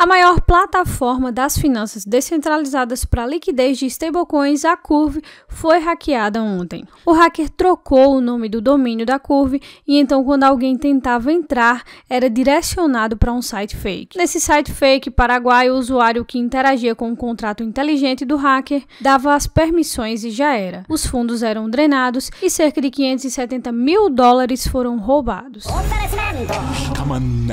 A maior plataforma das finanças descentralizadas para liquidez de stablecoins, a Curve, foi hackeada ontem. O hacker trocou o nome do domínio da Curve e então quando alguém tentava entrar, era direcionado para um site fake. Nesse site fake paraguaio, o usuário que interagia com o contrato inteligente do hacker dava as permissões e já era. Os fundos eram drenados e cerca de 570 mil dólares foram roubados.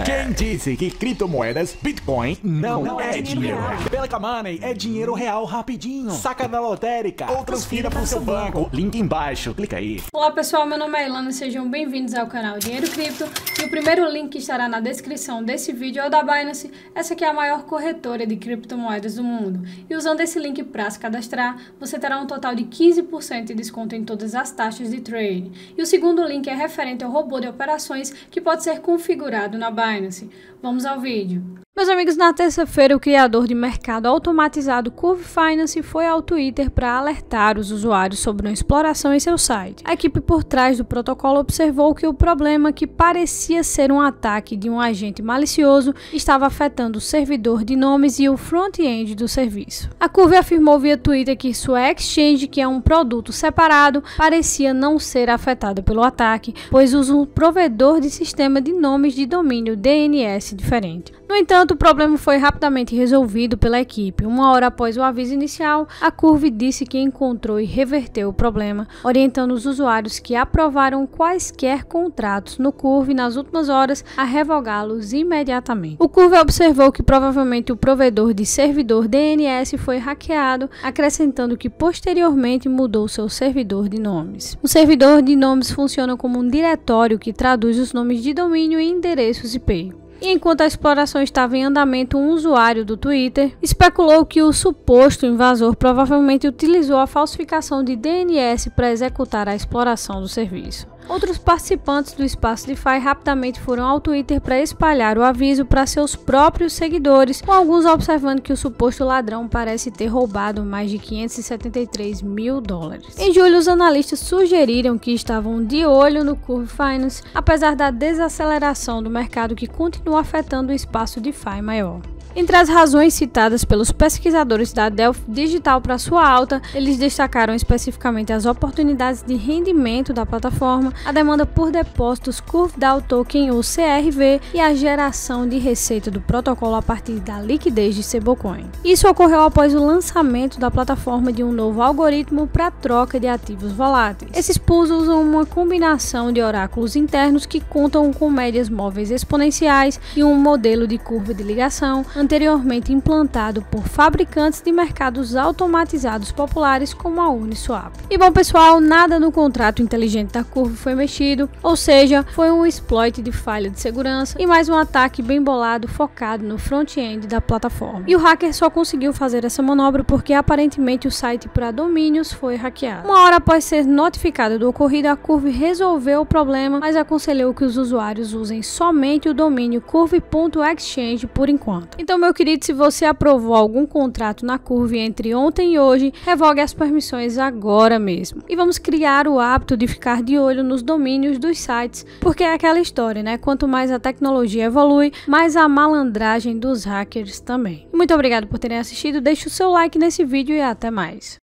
Quem disse que criptomoedas, Bitcoin, não é dinheiro. Pela Kamoney é dinheiro real rapidinho. Saca da lotérica ou transfira para o seu banco. Link embaixo, clica aí. Olá pessoal, meu nome é Ilana, sejam bem-vindos ao canal Dinheiro Cripto. E o primeiro link que estará na descrição desse vídeo é o da Binance. Essa aqui é a maior corretora de criptomoedas do mundo. E usando esse link para se cadastrar, você terá um total de 15% de desconto em todas as taxas de trade. E o segundo link é referente ao robô de operações que pode ser configurado na Binance. Vamos ao vídeo. Meus amigos, na terça-feira o criador de mercado automatizado Curve Finance foi ao Twitter para alertar os usuários sobre uma exploração em seu site. A equipe por trás do protocolo observou que o problema, que parecia ser um ataque de um agente malicioso, estava afetando o servidor de nomes e o front-end do serviço. A Curve afirmou via Twitter que sua exchange, que é um produto separado, parecia não ser afetada pelo ataque, pois usa um provedor de sistema de nomes de domínio DNS diferente. No entanto, o problema foi rapidamente resolvido pela equipe. Uma hora após o aviso inicial, a Curve disse que encontrou e reverteu o problema, orientando os usuários que aprovaram quaisquer contratos no Curve nas últimas horas a revogá-los imediatamente. O Curve observou que provavelmente o provedor de servidor DNS foi hackeado, acrescentando que posteriormente mudou seu servidor de nomes. O servidor de nomes funciona como um diretório que traduz os nomes de domínio em endereços IP. E enquanto a exploração estava em andamento, um usuário do Twitter especulou que o suposto invasor provavelmente utilizou a falsificação de DNS para executar a exploração do serviço. Outros participantes do espaço DeFi rapidamente foram ao Twitter para espalhar o aviso para seus próprios seguidores, com alguns observando que o suposto ladrão parece ter roubado mais de 573 mil dólares. Em julho, os analistas sugeriram que estavam de olho no Curve Finance, apesar da desaceleração do mercado que continua afetando o espaço DeFi maior. Entre as razões citadas pelos pesquisadores da Delphi Digital para sua alta, eles destacaram especificamente as oportunidades de rendimento da plataforma, a demanda por depósitos Curve DAO Token ou CRV e a geração de receita do protocolo a partir da liquidez de stablecoin. Isso ocorreu após o lançamento da plataforma de um novo algoritmo para troca de ativos voláteis. Esses pools usam uma combinação de oráculos internos que contam com médias móveis exponenciais e um modelo de curva de ligação, anteriormente implantado por fabricantes de mercados automatizados populares como a Uniswap. E bom pessoal, nada no contrato inteligente da Curve foi mexido, ou seja, foi um exploit de falha de segurança e mais um ataque bem bolado focado no front-end da plataforma. E o hacker só conseguiu fazer essa manobra porque aparentemente o site para domínios foi hackeado. Uma hora após ser notificada do ocorrido, a Curve resolveu o problema, mas aconselhou que os usuários usem somente o domínio Curve.exchange por enquanto. Então meu querido, se você aprovou algum contrato na Curve entre ontem e hoje, revogue as permissões agora mesmo. E vamos criar o hábito de ficar de olho nos domínios dos sites, porque é aquela história, né? Quanto mais a tecnologia evolui, mais a malandragem dos hackers também. Muito obrigado por terem assistido, deixe o seu like nesse vídeo e até mais.